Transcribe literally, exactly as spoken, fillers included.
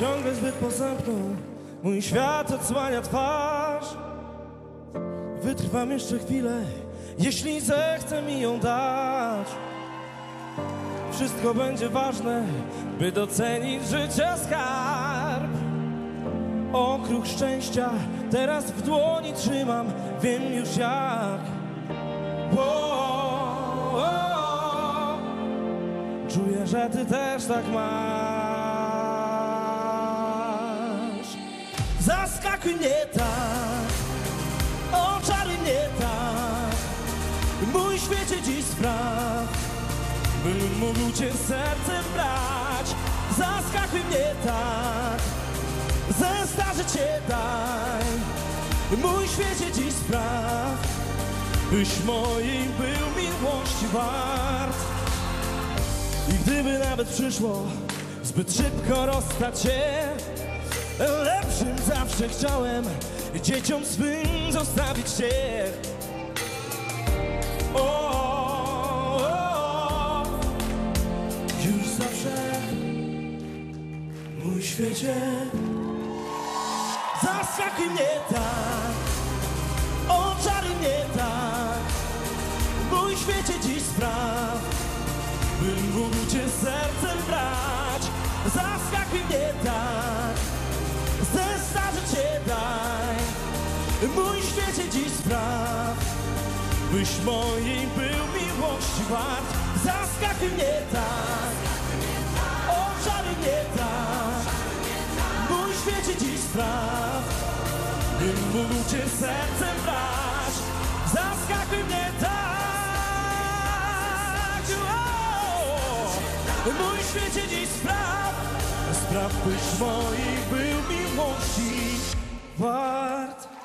Ciągle zbyt posępną mój świat odsłania twarz. Wytrwam jeszcze chwilę, jeśli zechce mi ją dać. Wszystko będzie ważne, by docenić życia skarb. Okruch szczęścia teraz w dłoni trzymam, wiem już jak. Wow, czuję, że ty też tak masz. Zaskakuj mnie tak, oczaruj mnie tak, mój świecie dziś spraw, bym mógł cię w serce brać. Zaskakuj mnie tak, zestarzeć się daj, mój świecie dziś spraw, byś moim był miłości wart. I gdyby nawet przyszło zbyt szybko rozstać się, lepszym zawsze chciałem dzieciom swym zostawić cię. Mój świecie, zaskakuj mnie tak, oczaruj mnie tak, mój świecie dziś spraw, bym mógł cię sercem brać. Zaskakuj mnie tak, zestarzeć się daj, mój świecie dziś spraw, byś moim był miłości wart. Zaskakuj mnie tak, oczaruj mnie tak, mój świecie dziś spraw, bym mógł cię sercem brać. Zaskakuj mnie tak, o, mój świecie dziś spraw, spraw byś moich był miłości wart.